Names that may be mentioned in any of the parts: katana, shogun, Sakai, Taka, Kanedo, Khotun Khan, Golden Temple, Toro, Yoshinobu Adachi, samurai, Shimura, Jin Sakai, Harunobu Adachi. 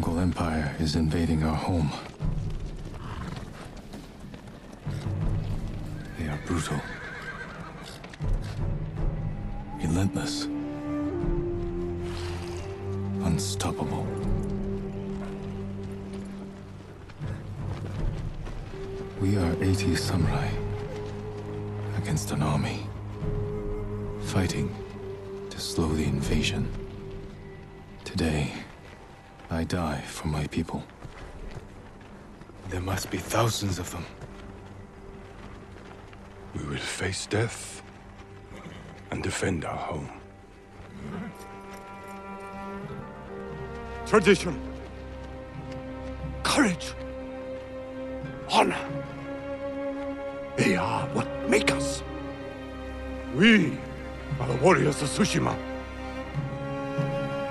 Mongol Empire is invading our home. They are brutal. Relentless. Unstoppable. We are 80 samurai against an army, fighting to slow the invasion. Today, I die for my people. There must be thousands of them. We will face death and defend our home. Tradition, courage, honor. They are what make us. We are the warriors of Tsushima.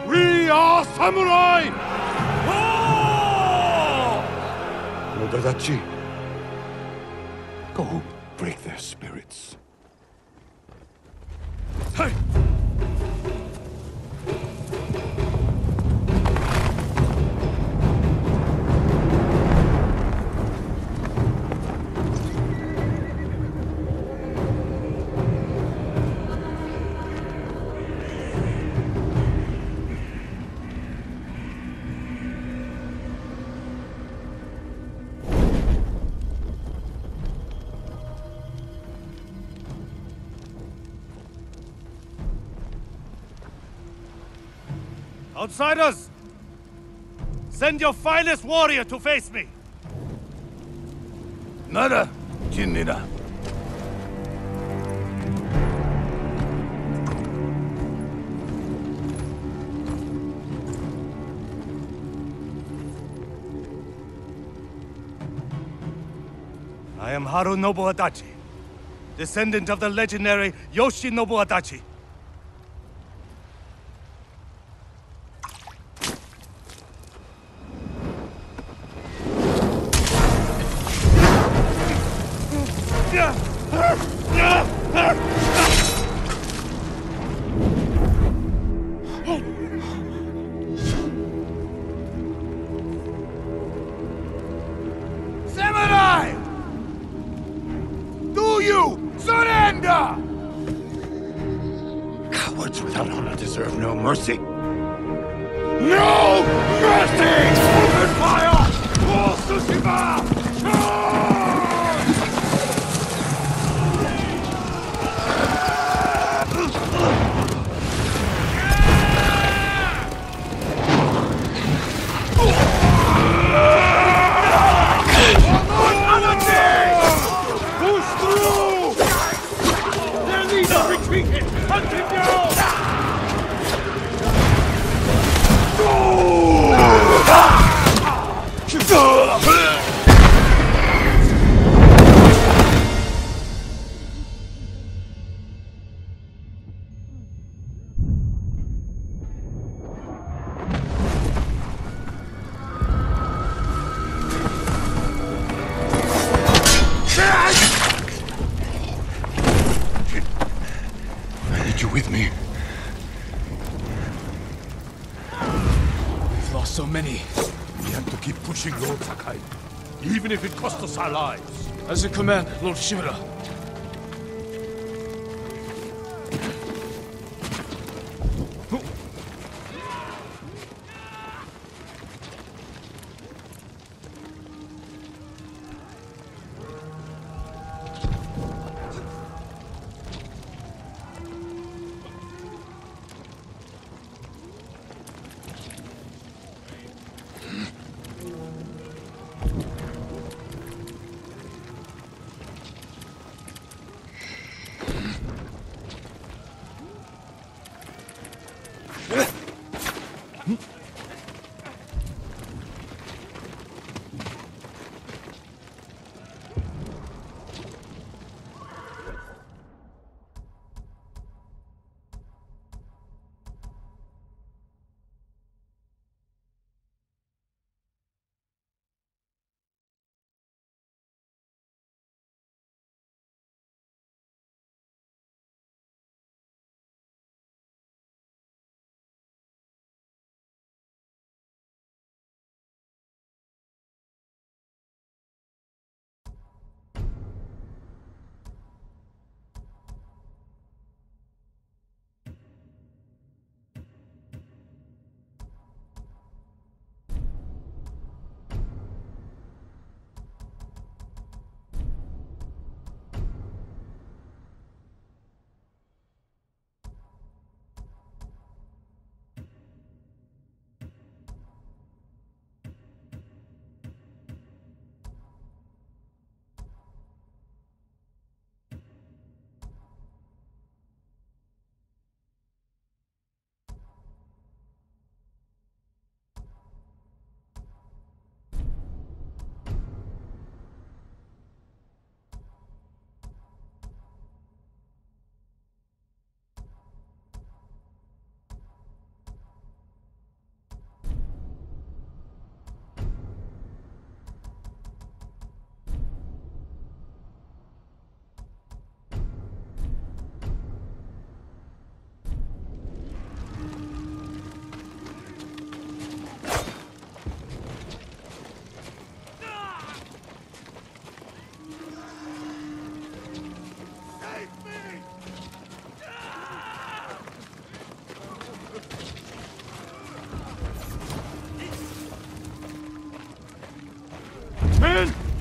We are samurai! Oh! Nododachi, go break their spirits. Hey! Outsiders, send your finest warrior to face me. Nada, Jin Nida. I am Harunobu Adachi, descendant of the legendary Yoshinobu Adachi. Lord Sakai, even if it cost us our lives. As a command, Lord Shimura.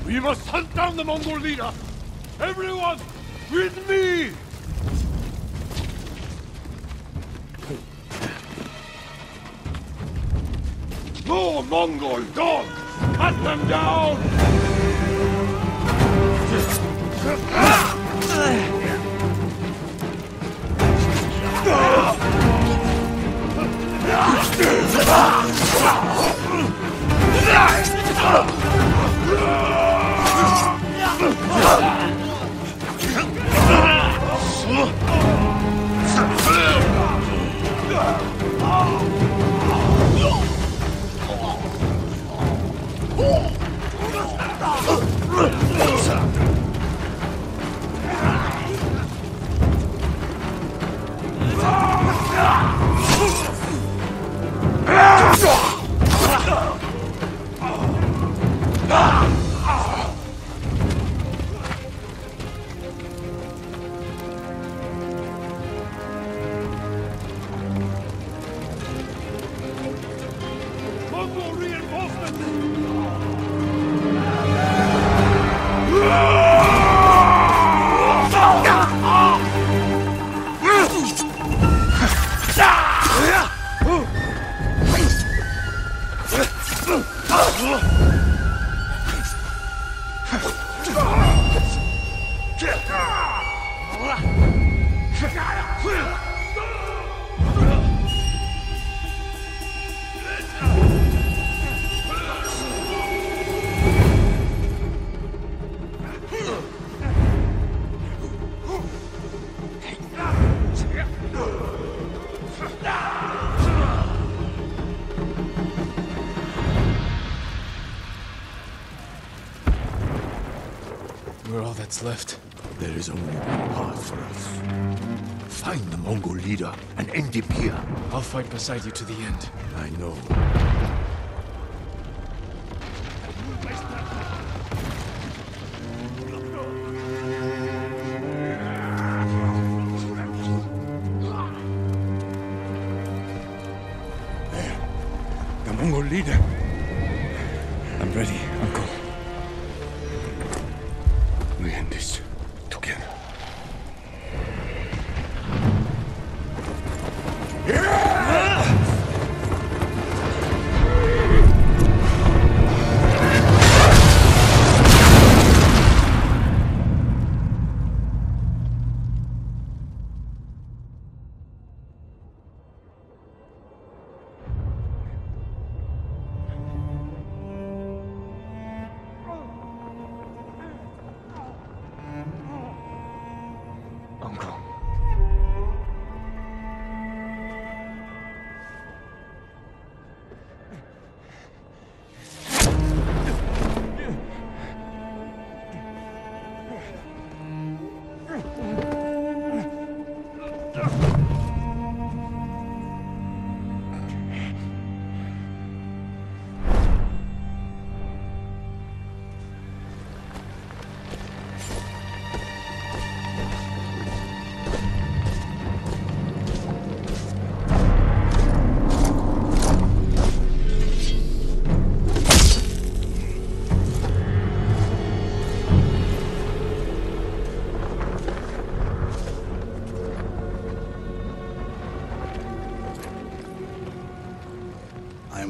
We must hunt down the Mongol leader! Everyone, with me! More Mongol dogs! Cut them down! We're all that's left. There is only one path for us. Find the Mongol leader and end him here. I'll fight beside you to the end. I know.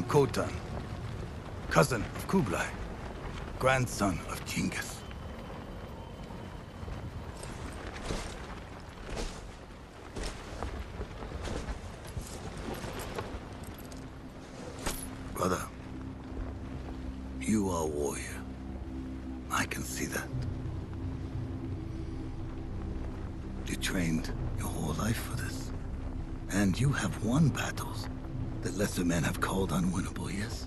Khotun, cousin of Kublai, grandson of Genghis. Brother, you are a warrior. I can see that. You trained your whole life for this, and you have won battles that lesser men have called unwinnable, yes?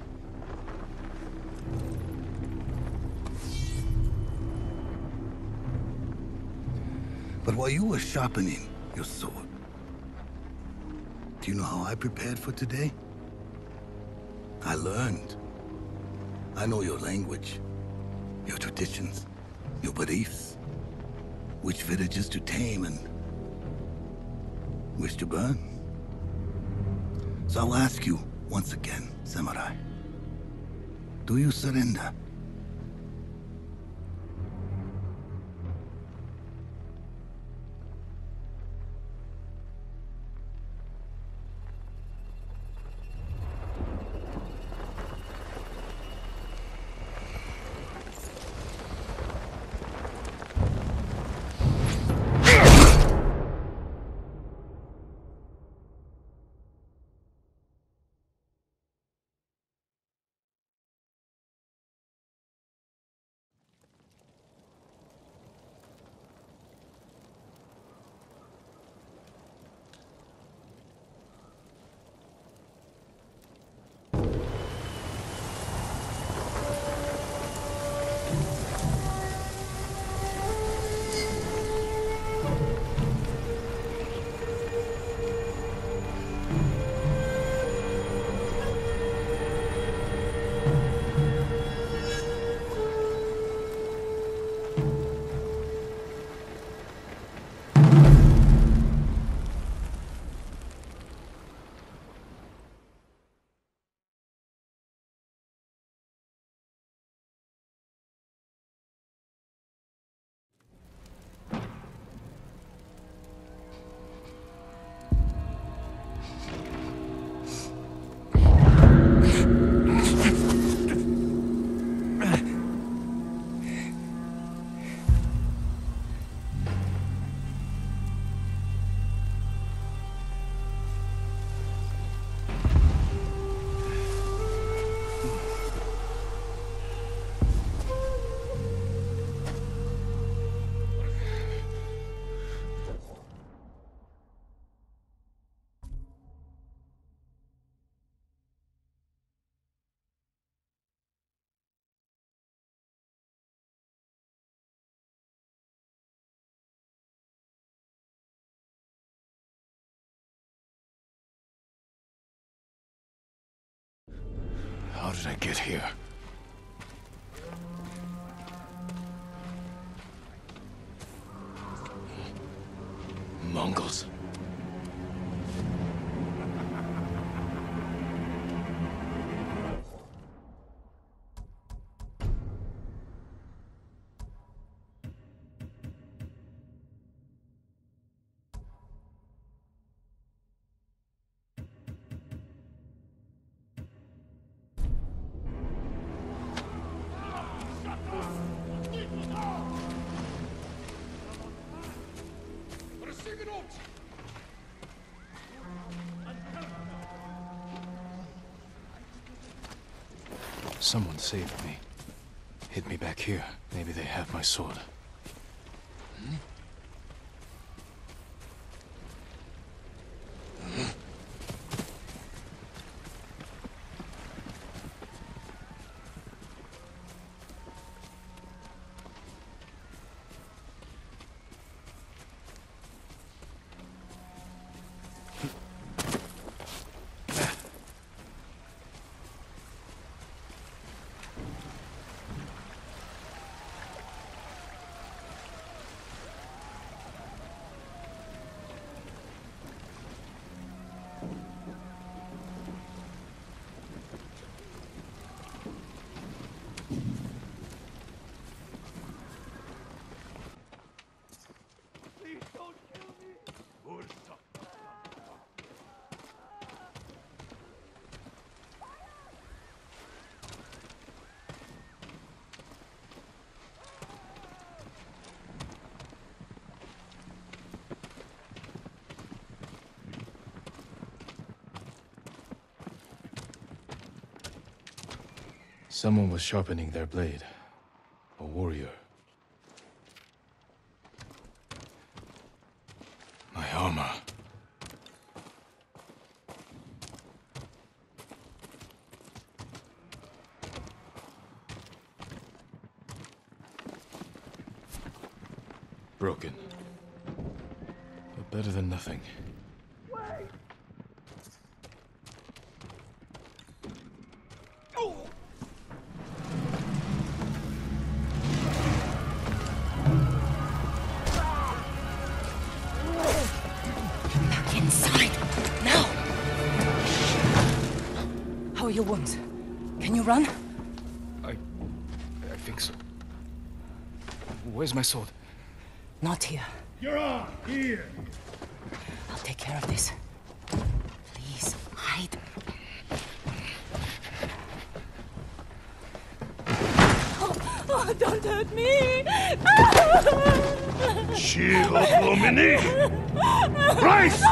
But while you were sharpening your sword, do you know how I prepared for today? I learned. I know your language, your traditions, your beliefs, which villages to tame and which to burn. So I'll ask you once again, Samurai. Do you surrender? How did I get here? Mongols. Someone saved me. Hid me back here. Maybe they have my sword. Hmm? Someone was sharpening their blade. A warrior. My armor. Broken. But better than nothing. Where's my sword? Not here. You're on! Here! I'll take care of this. Please, hide. Oh, oh, don't hurt me! Shield, Lomini! Price!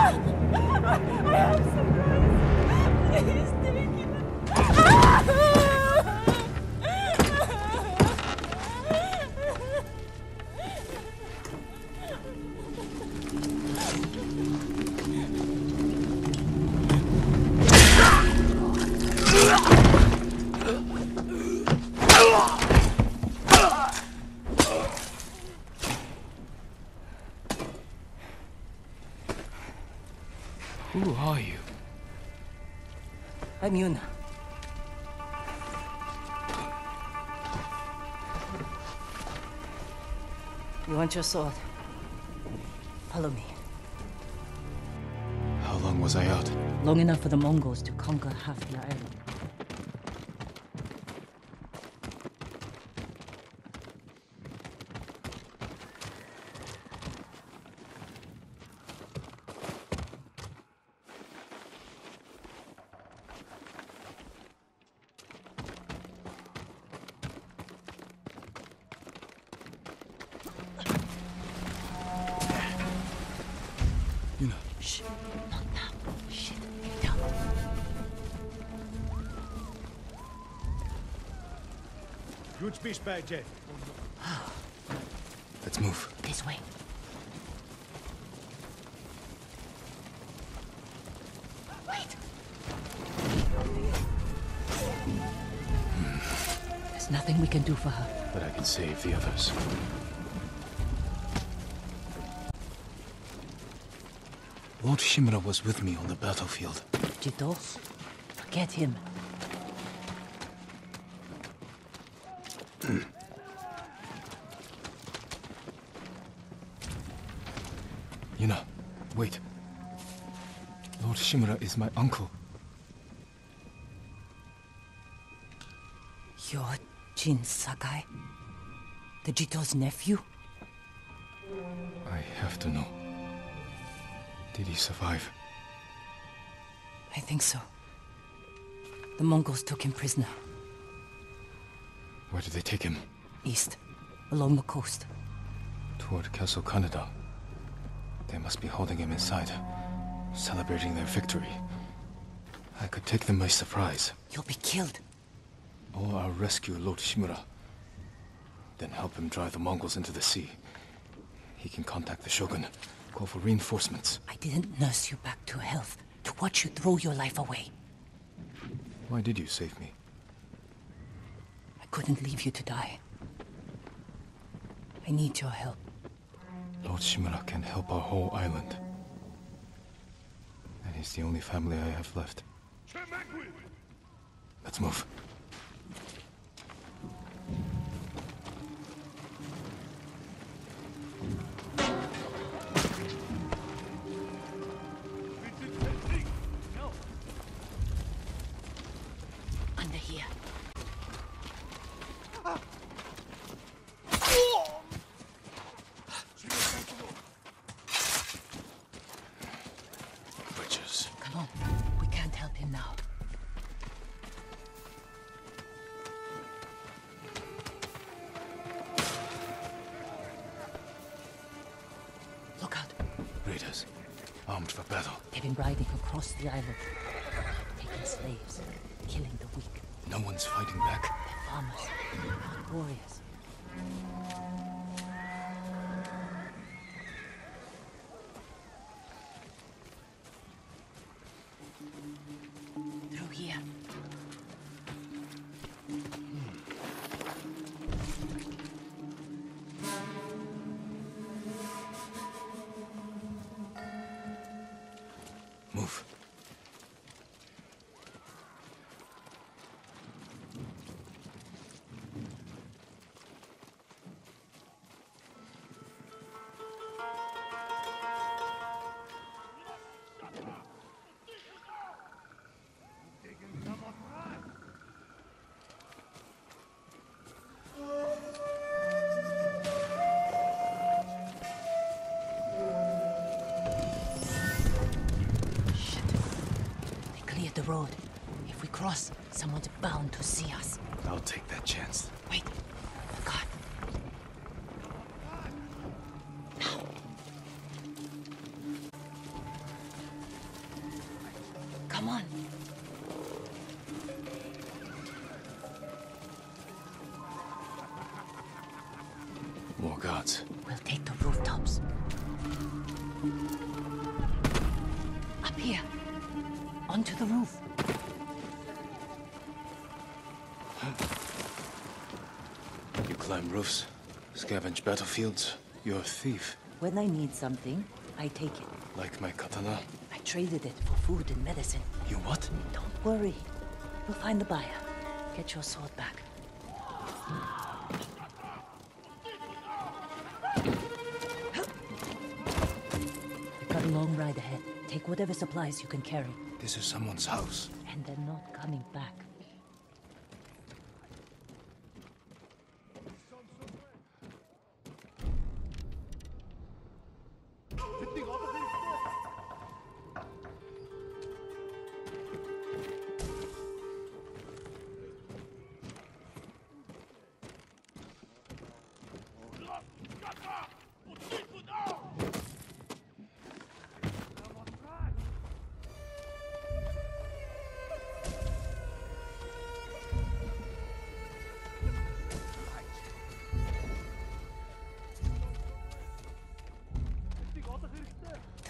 Please, take it. Who are you? I'm Yuna. You want your sword? Follow me. How long was I out? Long enough for the Mongols to conquer half the island. Let's move. This way. Wait! There's nothing we can do for her. But I can save the others. Lord Shimura was with me on the battlefield. Jito? Forget him. Yuna, wait. Lord Shimura is my uncle. You're Jin Sakai? The Jito's nephew? I have to know. Did he survive? I think so. The Mongols took him prisoner. Where did they take him? East, along the coast. Toward Castle Kanedo. They must be holding him inside, celebrating their victory. I could take them by surprise. You'll be killed. Or I'll rescue Lord Shimura. Then help him drive the Mongols into the sea. He can contact the Shogun, call for reinforcements. I didn't nurse you back to health, to watch you throw your life away. Why did you save me? I couldn't leave you to die. I need your help. Lord Shimura can help our whole island. And he's the only family I have left. Let's move. Armed for battle. They've been riding across the island, taking slaves, killing the weak. No one's fighting back. They're farmers, not warriors. Through here. Road. If we cross, someone's bound to see us. I'll take that chance. Wait. Roofs, scavenge battlefields. You're a thief. When I need something, I take it. Like my katana? I traded it for food and medicine. You what? Don't worry. We'll find the buyer. Get your sword back. We've got a long ride ahead. Take whatever supplies you can carry. This is someone's house. And they're not coming back.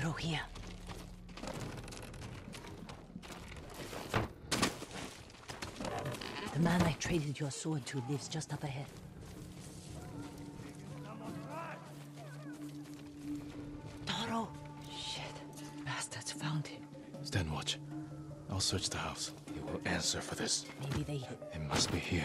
Through here. The man I traded your sword to lives just up ahead. Toro! Shit. Bastards found him. Stand watch. I'll search the house. He will answer for this. Maybe they... It must be here.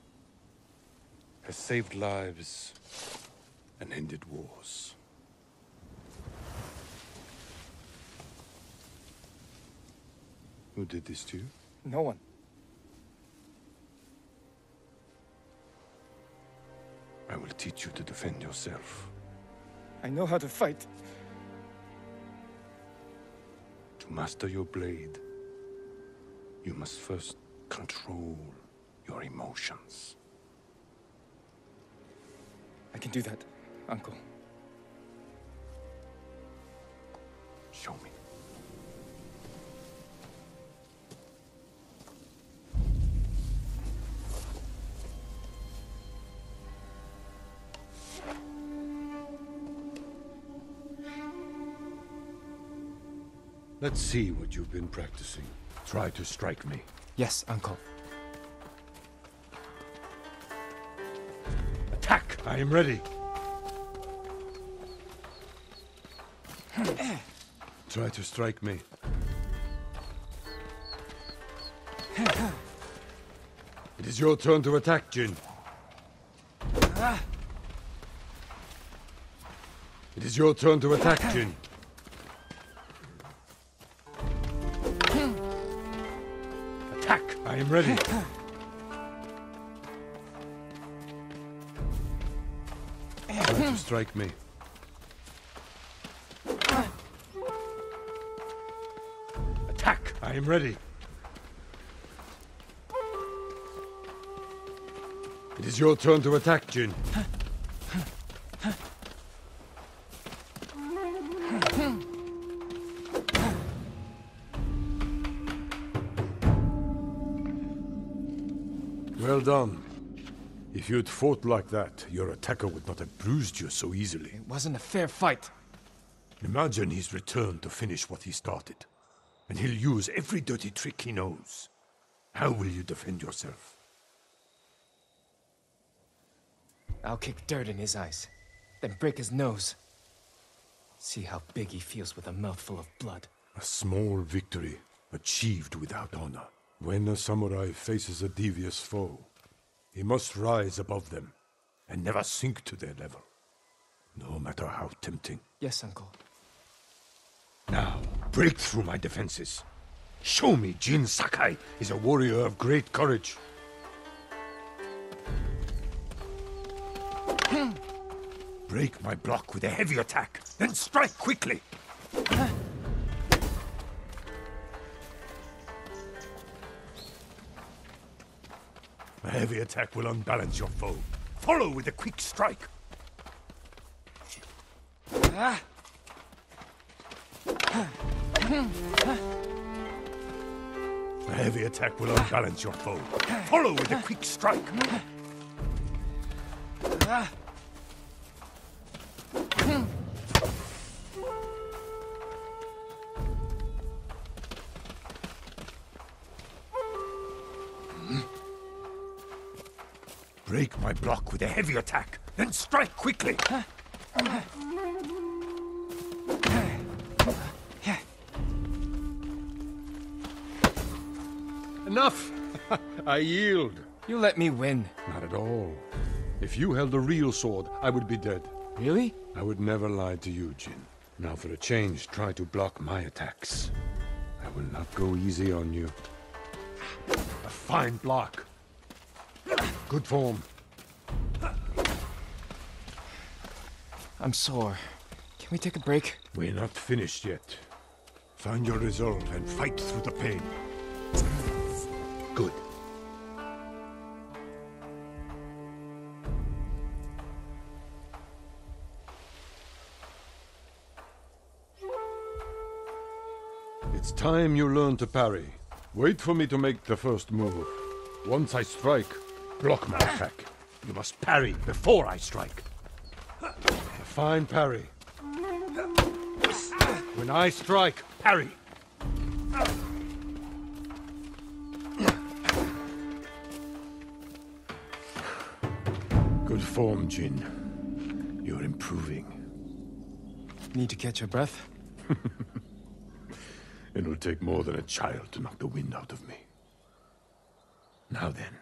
has saved lives and ended wars. Who did this to you? No one. I will teach you to defend yourself. I know how to fight. To master your blade, you must first control your emotions. I can do that, Uncle. Show me. Let's see what you've been practicing. Try to strike me. Yes, Uncle. Attack! I am ready. Try to strike me. It is your turn to attack, Jin. It is your turn to attack, Jin. I am ready. Try to strike me. Attack! I am ready. It is your turn to attack, Jin. Well done. If you'd fought like that, your attacker would not have bruised you so easily. It wasn't a fair fight. Imagine he's returned to finish what he started. And he'll use every dirty trick he knows. How will you defend yourself? I'll kick dirt in his eyes, then break his nose. See how big he feels with a mouthful of blood. A small victory achieved without honor. When a samurai faces a devious foe, he must rise above them and never sink to their level, no matter how tempting. Yes, Uncle. Now, break through my defenses. Show me Jin Sakai is a warrior of great courage. Break my block with a heavy attack, then strike quickly. A heavy attack will unbalance your foe. Follow with a quick strike. A heavy attack will unbalance your foe. Follow with a quick strike. Break my block with a heavy attack, then strike quickly! Enough! I yield. You let me win. Not at all. If you held a real sword, I would be dead. Really? I would never lie to you, Jin. Now for a change, try to block my attacks. I will not go easy on you. A fine block. Good form. I'm sore. Can we take a break? We're not finished yet. Find your resolve and fight through the pain. Good. It's time you learn to parry. Wait for me to make the first move. Once I strike, block my attack. You must parry before I strike. A fine parry. When I strike, parry. Good form, Jin. You're improving. Need to catch your breath? It'll take more than a child to knock the wind out of me. Now then,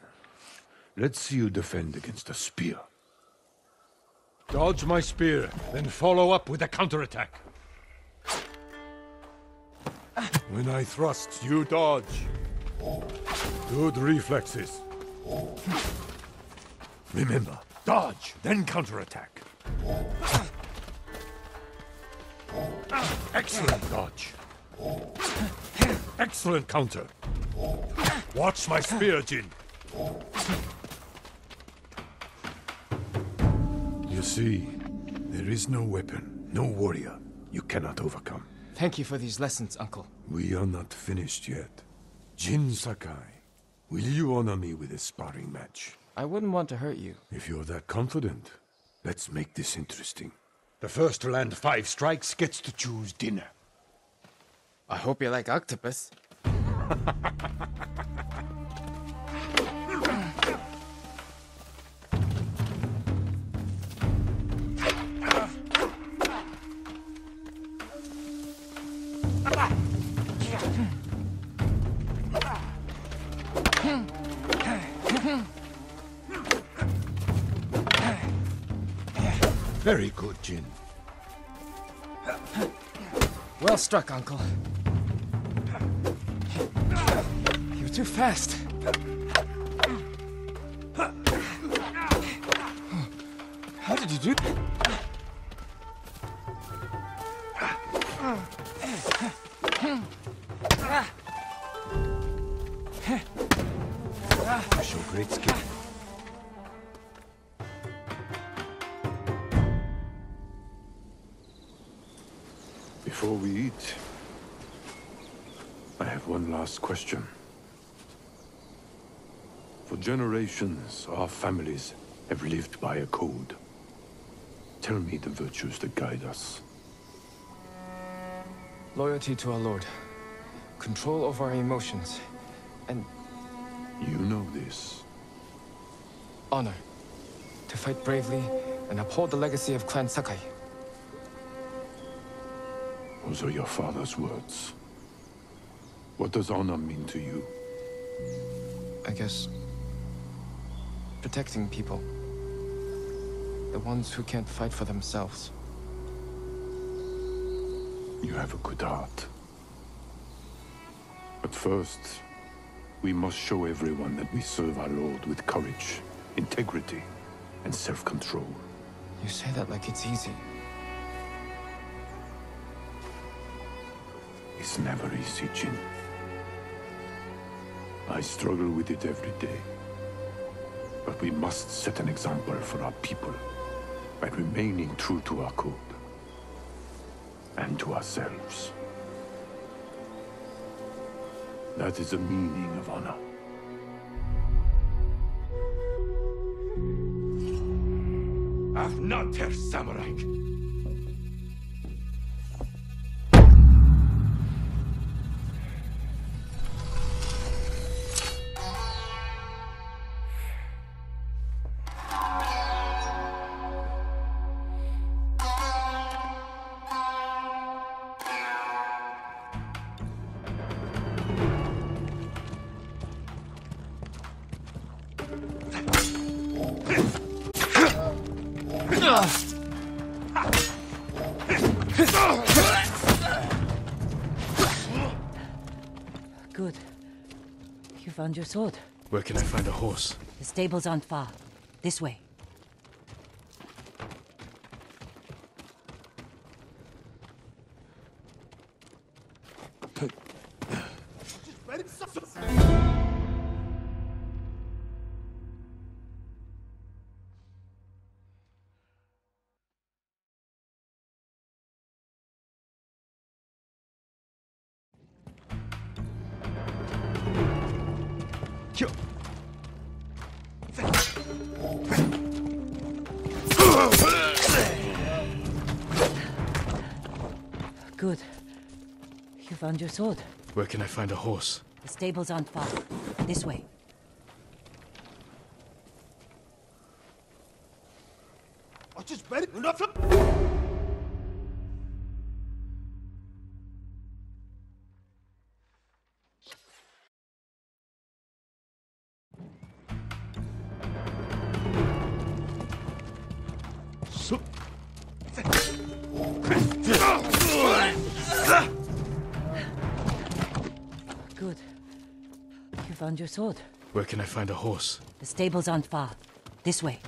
let's see you defend against a spear. Dodge my spear, then follow up with a counterattack. When I thrust, you dodge. Good reflexes. Remember, dodge, then counterattack. Excellent dodge. Excellent counter. Watch my spear, Jin. You see, there is no weapon, no warrior you cannot overcome. Thank you for these lessons, Uncle. We are not finished yet. Jin Sakai, will you honor me with a sparring match? I wouldn't want to hurt you. If you're that confident, let's make this interesting. The first to land 5 strikes gets to choose dinner. I hope you like octopus. Very good, Jin. Well struck, Uncle. You're too fast. How did you do that? You show great skill. Before we eat, I have one last question. For generations, our families have lived by a code. Tell me the virtues that guide us. Loyalty to our Lord, control over our emotions, and... You know this. Honor, to fight bravely and uphold the legacy of Clan Sakai. Those are your father's words. What does honor mean to you? I guess... protecting people. The ones who can't fight for themselves. You have a good heart. But first, we must show everyone that we serve our Lord with courage, integrity, and self-control. You say that like it's easy. It's never easy, Jin. I struggle with it every day. But we must set an example for our people by remaining true to our code and to ourselves. That is the meaning of honor. I've not heard samurai. Good. You found your sword. Where can I find a horse? The stables aren't far. This way. Thank you. Good. You found your sword. Where can I find a horse? The stables aren't far. This way. Good. You found your sword. Where can I find a horse? The stables aren't far. This way.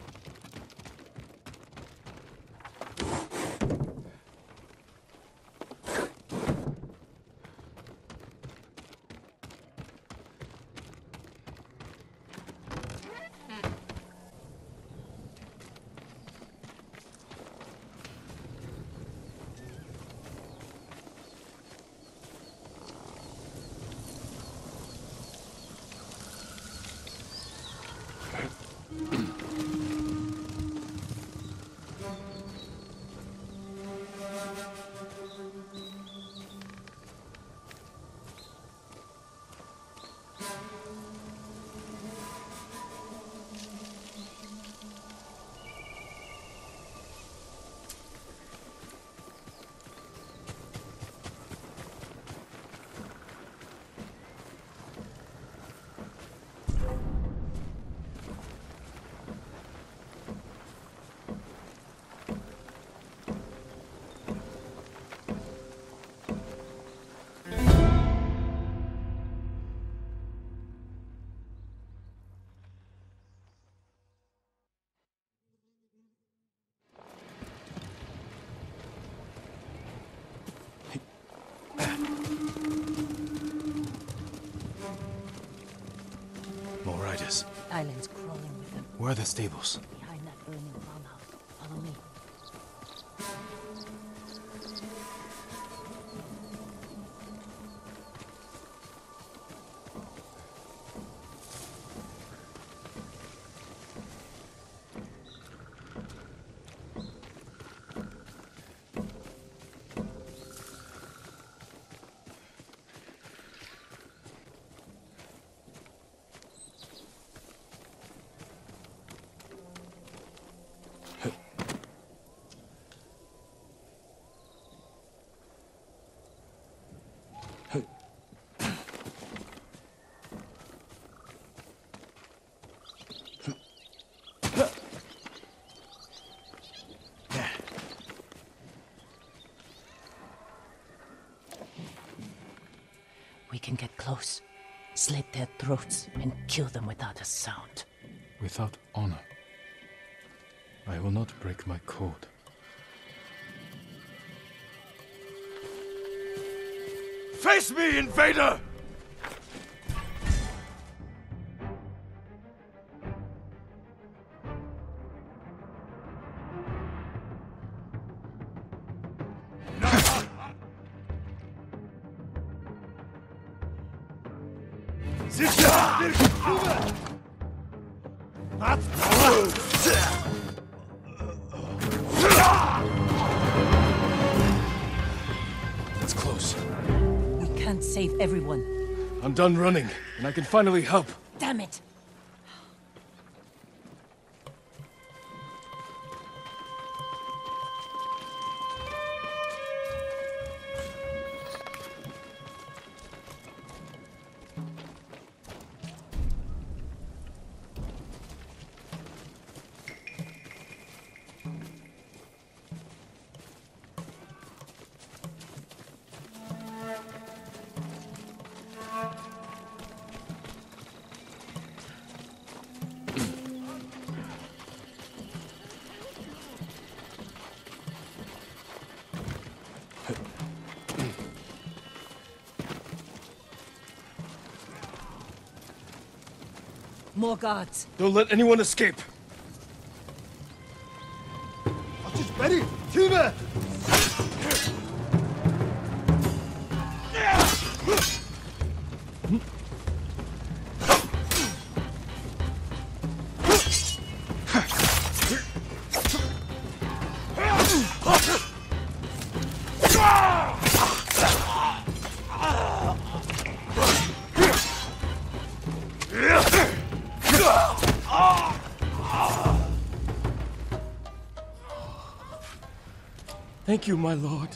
Islands crawling with them. Where are the stables? Behind that burning farmhouse. Follow me. Can get close, slit their throats, and kill them without a sound. Without honor. I will not break my code. Face me, invader! I'm done running, and I can finally help. Damn it! More guards. Don't let anyone escape. Thank you, my lord.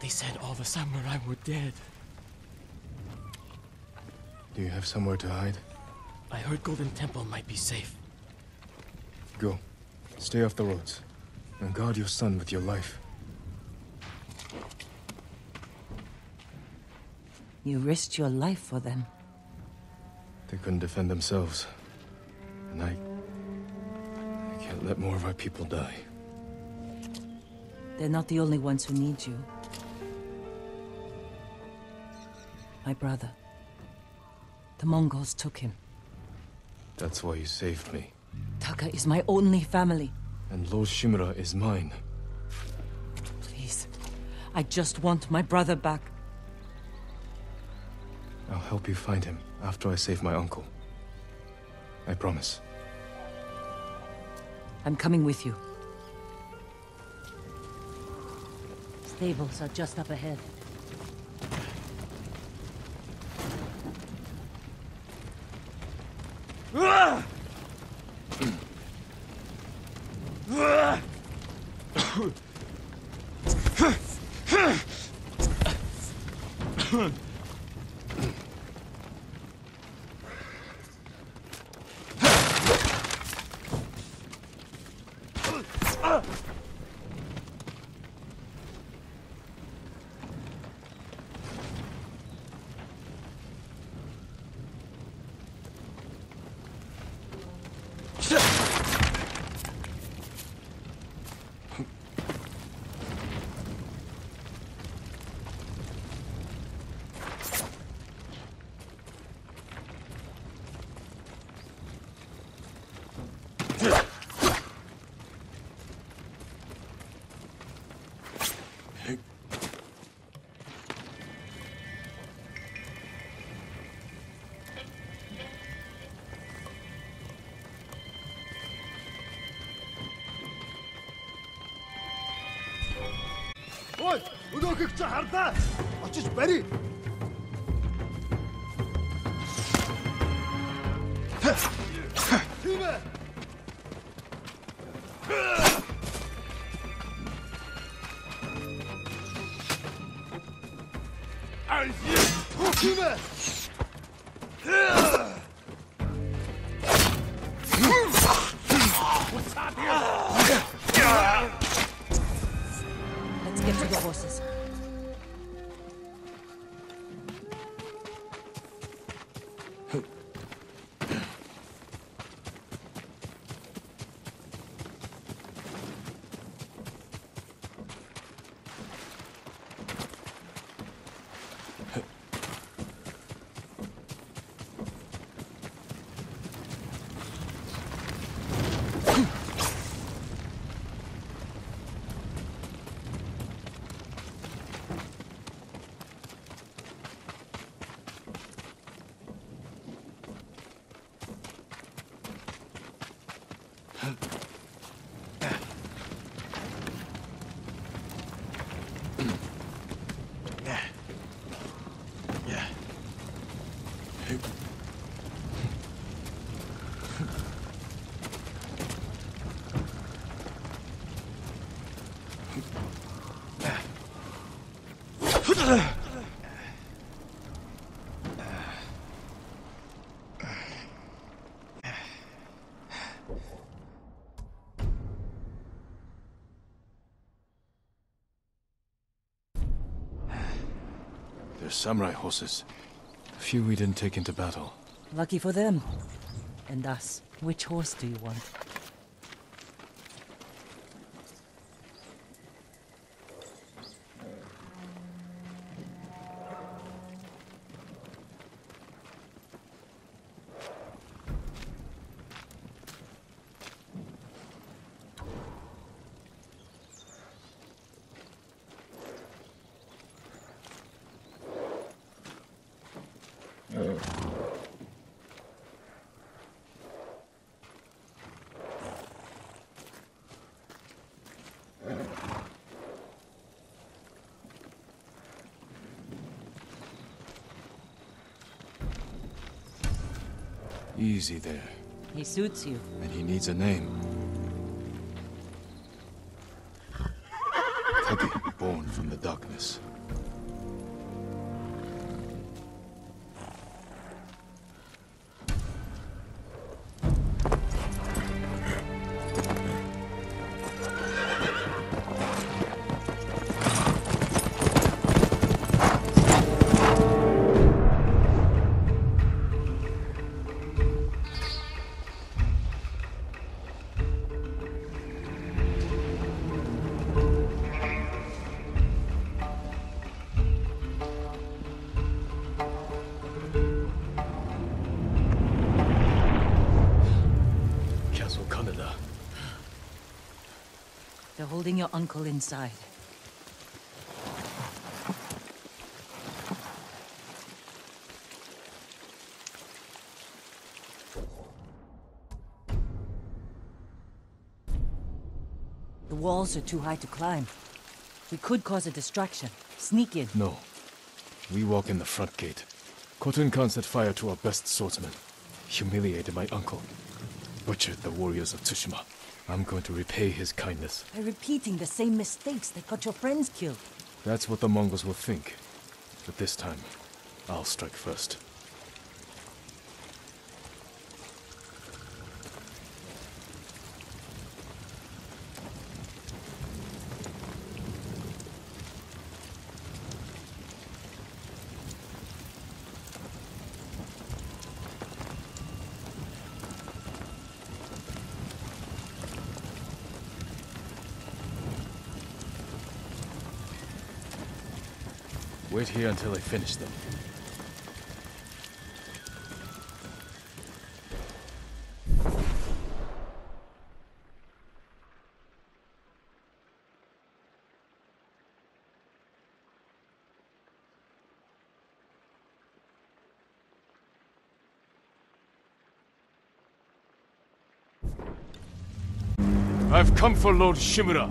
They said all the samurai were dead. Do you have somewhere to hide? I heard Golden Temple might be safe. Go. Stay off the roads. And guard your son with your life. You risked your life for them. They couldn't defend themselves. And I can't let more of our people die. They're not the only ones who need you. My brother. The Mongols took him. That's why you saved me. Taka is my only family. And Lord Shimura is mine. Please. I just want my brother back. I'll help you find him after I save my uncle. I promise. I'm coming with you. Stables are just up ahead. Let's get to the horses. They're samurai horses. A few we didn't take into battle. Lucky for them. And us. Which horse do you want? Easy there. He suits you. And he needs a name. born from the darkness. Holding your uncle inside. The walls are too high to climb. We could cause a distraction. Sneak in. No. We walk in the front gate. Khotun Khan set fire to our best swordsman. Humiliated my uncle. Butchered the warriors of Tsushima. I'm going to repay his kindness. By repeating the same mistakes that got your friends killed. That's what the Mongols will think. But this time, I'll strike first. Wait here until I finish them. I've come for Lord Shimura.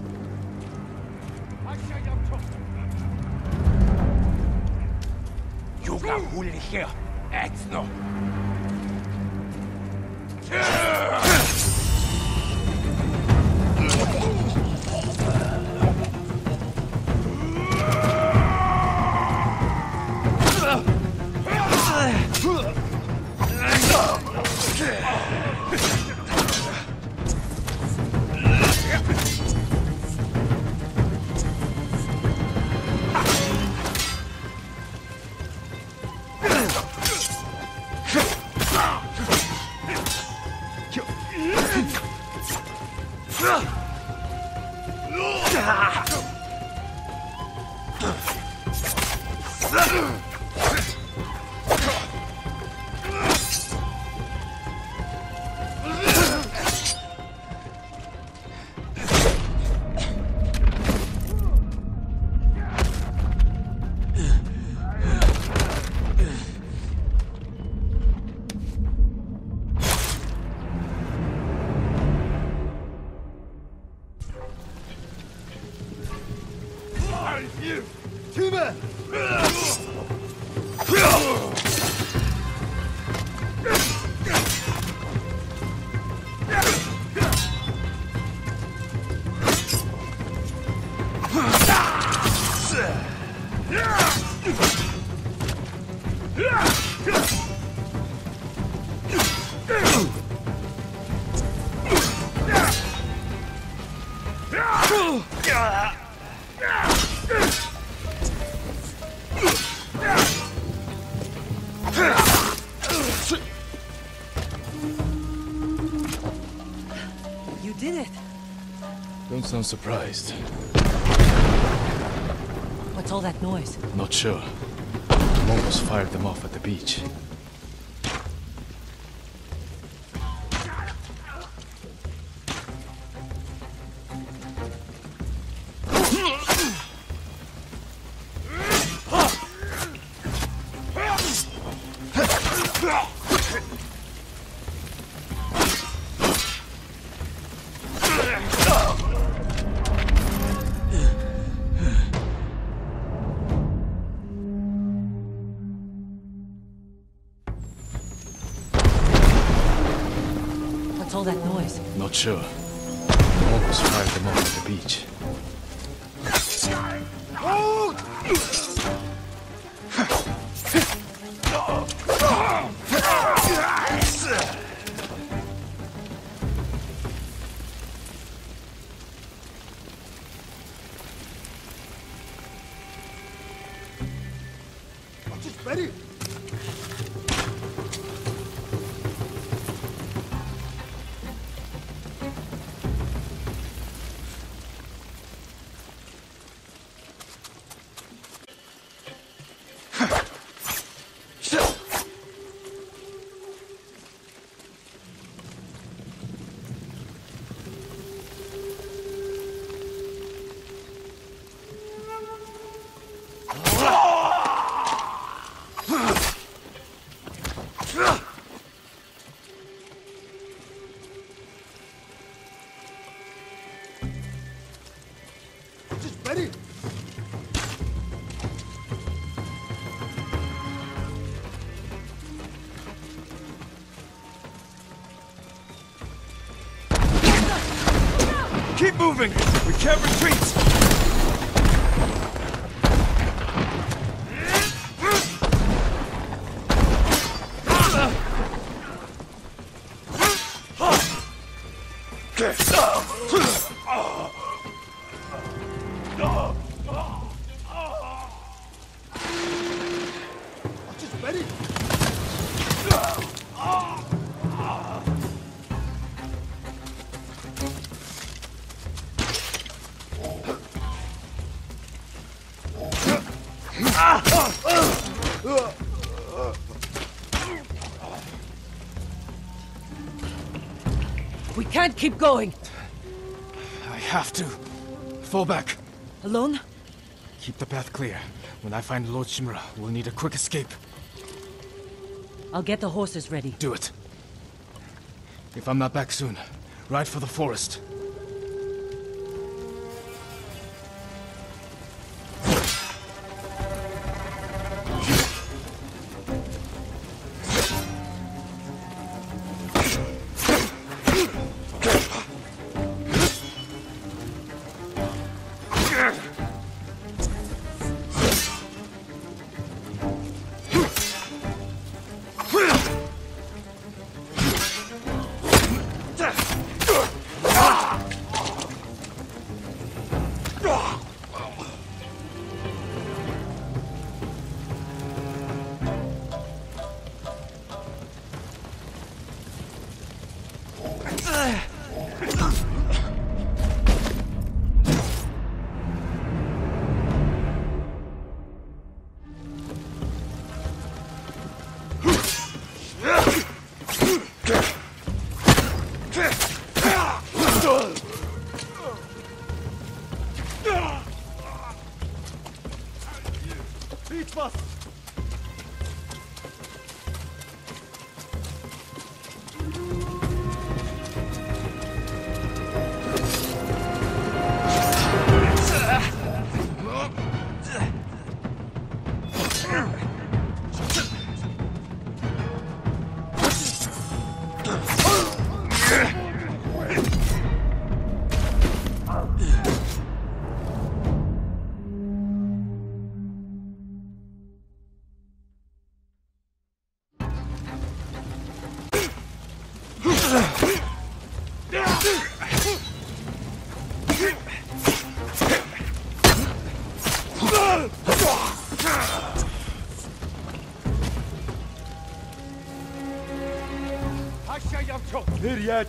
Here, axe no. I'm surprised. What's all that noise? Not sure. The Mongols fired them off at the beach. Sure. The Mongols fired them off at the beach. Keep moving! We can't retreat! Keep going. I have to. Fall back. Alone? Keep the path clear. When I find Lord Shimura, we'll need a quick escape. I'll get the horses ready. Do it. If I'm not back soon, ride for the forest.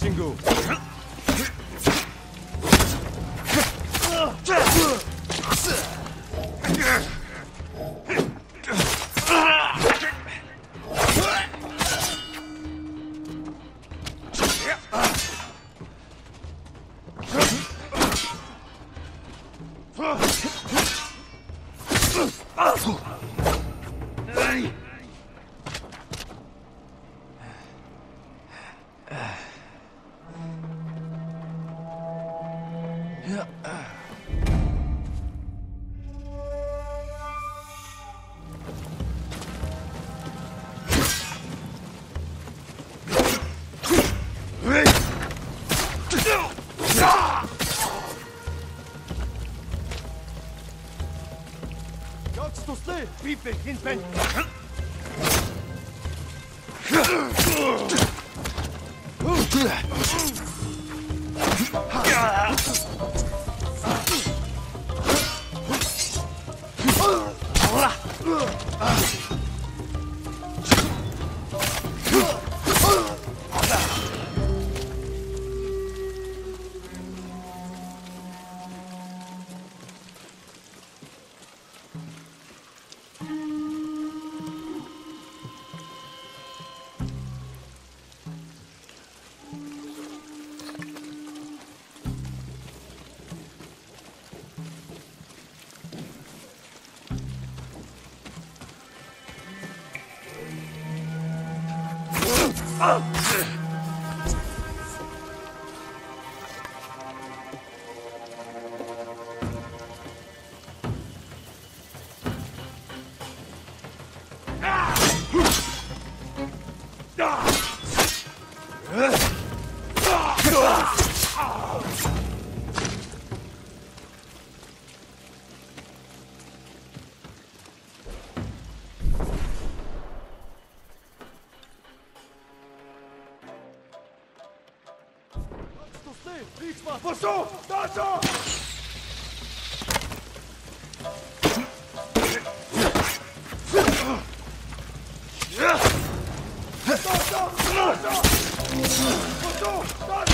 Jingle. beat the kinsman! Пошел! Дальше! Пошел! Дальше!